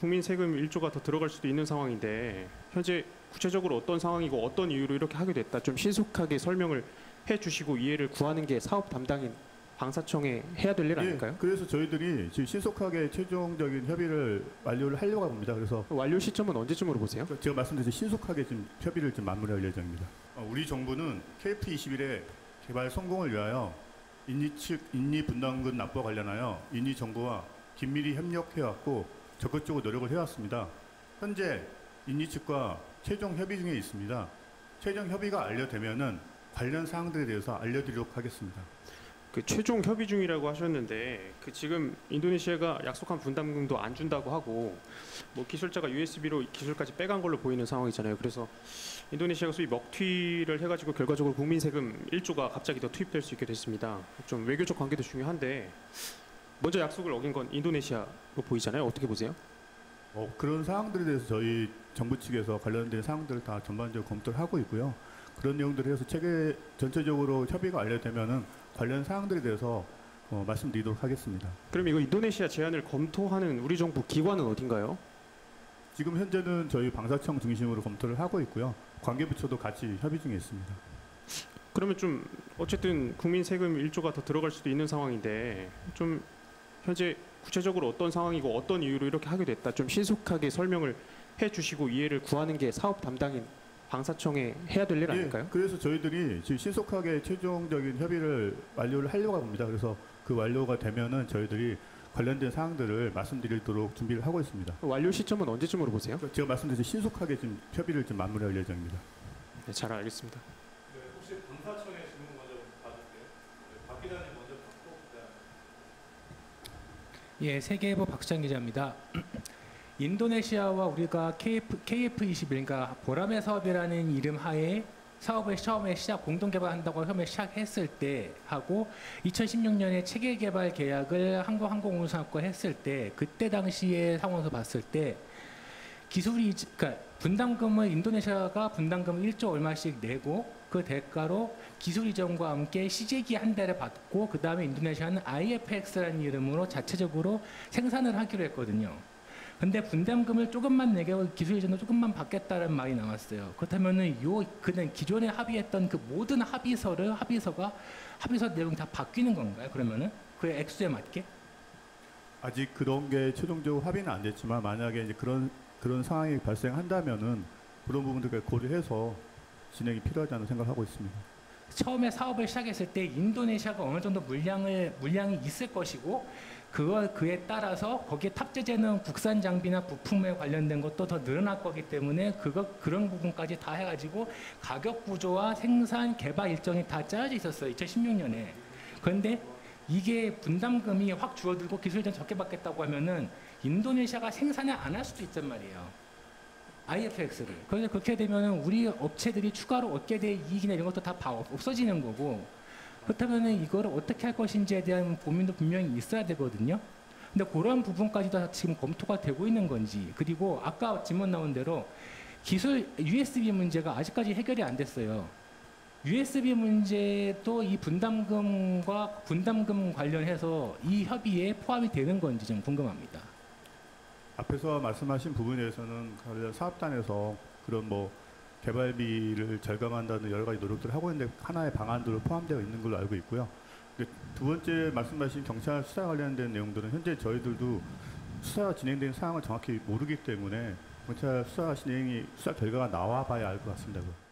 국민 세금 1조가 더 들어갈 수도 있는 상황인데 현재 구체적으로 어떤 상황이고 어떤 이유로 이렇게 하게 됐다 좀 신속하게 설명을 해주시고 이해를 구하는 게 사업 담당인 방사청에 해야 될 일 아닐까요? 예, 그래서 저희들이 지금 신속하게 최종적인 협의를 완료를 하려고 합니다. 그래서 완료 시점은 언제쯤으로 보세요? 제가 말씀드린 신속하게 지금 협의를 좀 마무리할 예정입니다. 우리 정부는 KF-21의 개발 성공을 위하여 인리 측 인리 분담금 납부와 관련하여 인리 정부와 긴밀히 협력해왔고 적극적으로 노력을 해왔습니다. 현재 인리 측과 최종 협의 중에 있습니다. 최종 협의가 알려되면은 관련 사항들에 대해서 알려드리도록 하겠습니다. 그 최종 협의 중이라고 하셨는데 그 지금 인도네시아가 약속한 분담금도 안 준다고 하고 뭐 기술자가 USB로 기술까지 빼간 걸로 보이는 상황이잖아요. 그래서 인도네시아가 소위 먹튀를 해가지고 결과적으로 국민 세금 1조가 갑자기 더 투입될 수 있게 됐습니다. 좀 외교적 관계도 중요한데 먼저 약속을 어긴 건 인도네시아로 보이잖아요. 어떻게 보세요? 그런 사항들에 대해서 저희 정부 측에서 관련된 사항들을 다 전반적으로 검토를 하고 있고요. 그런 내용들에 대해서 체계 전체적으로 협의가 알려되면은 관련 사항들에 대해서 말씀드리도록 하겠습니다. 그럼 이거 인도네시아 제안을 검토하는 우리 정부 기관은 어딘가요? 지금 현재는 저희 방사청 중심으로 검토를 하고 있고요. 관계부처도 같이 협의 중에 있습니다. 그러면 좀 어쨌든 국민 세금 1조가 더 들어갈 수도 있는 상황인데 좀 현재 구체적으로 어떤 상황이고 어떤 이유로 이렇게 하게 됐다 좀 신속하게 설명을 해주시고 이해를 구하는 게 사업 담당인 방사청에 해야 될 일 아닐까요? 예, 그래서 저희들이 지금 신속하게 최종적인 협의를 완료를 하려고 합니다. 그래서 그 완료가 되면은 저희들이 관련된 사항들을 말씀드리도록 준비를 하고 있습니다. 완료 시점은 언제쯤으로 보세요? 제가 말씀드린 신속하게 지금 협의를 좀 마무리할 예정입니다. 네, 잘 알겠습니다. 네, 혹시 방사청에 질문 먼저 받을게요. 박 기자님 먼저 받고 그다음. 예, 세계일보 박수찬 기자입니다. 인도네시아와 우리가 KF-21, 그러니까 보라매 사업이라는 이름 하에 사업을 처음에 공동 개발한다고 처음에 시작했을 때 하고 2016년에 체계 개발 계약을 한국항공우주산업과 했을 때 그때 당시의 상황에서 봤을 때 기술이 그러니까 분담금을 인도네시아가 분담금 1조 얼마씩 내고 그 대가로 기술 이전과 함께 시제기 한 대를 받고 그 다음에 인도네시아는 IFX라는 이름으로 자체적으로 생산을 하기로 했거든요. 근데 분담금을 조금만 내게 하고 기술 이전도 조금만 받겠다는 말이 나왔어요. 그렇다면은 그는 기존에 합의했던 그 모든 합의서 내용 다 바뀌는 건가요? 그러면은 그 액수에 맞게? 아직 그런 게 최종적으로 합의는 안 됐지만 만약에 이제 그런 상황이 발생한다면은 그런 부분들까지 고려해서 진행이 필요하다는 생각을 하고 있습니다. 처음에 사업을 시작했을 때 인도네시아가 어느 정도 물량이 있을 것이고 그에 따라서 거기에 탑재되는 국산 장비나 부품에 관련된 것도 더 늘어날 거기 때문에 그런 부분까지 다 해가지고 가격 구조와 생산 개발 일정이 다 짜여져 있었어요. 2016년에. 그런데 이게 분담금이 확 줄어들고 기술 이전 적게 받겠다고 하면은 인도네시아가 생산을 안 할 수도 있단 말이에요. IFX를. 그래서 그렇게 되면 우리 업체들이 추가로 얻게 될 이익이나 이런 것도 다 없어지는 거고 그렇다면 이걸 어떻게 할 것인지에 대한 고민도 분명히 있어야 되거든요. 근데 그런 부분까지도 다 지금 검토가 되고 있는 건지 그리고 아까 질문 나온 대로 기술 USB 문제가 아직까지 해결이 안 됐어요. USB 문제도 이 분담금 관련해서 이 협의에 포함이 되는 건지 좀 궁금합니다. 앞에서 말씀하신 부분에서는 관련 사업단에서 그런 뭐 개발비를 절감한다는 여러 가지 노력들을 하고 있는데 하나의 방안으로 포함되어 있는 걸로 알고 있고요. 두 번째 말씀하신 경찰 수사 관련된 내용들은 현재 저희들도 수사 진행된 사항을 정확히 모르기 때문에 경찰 수사 결과가 나와봐야 알 것 같습니다.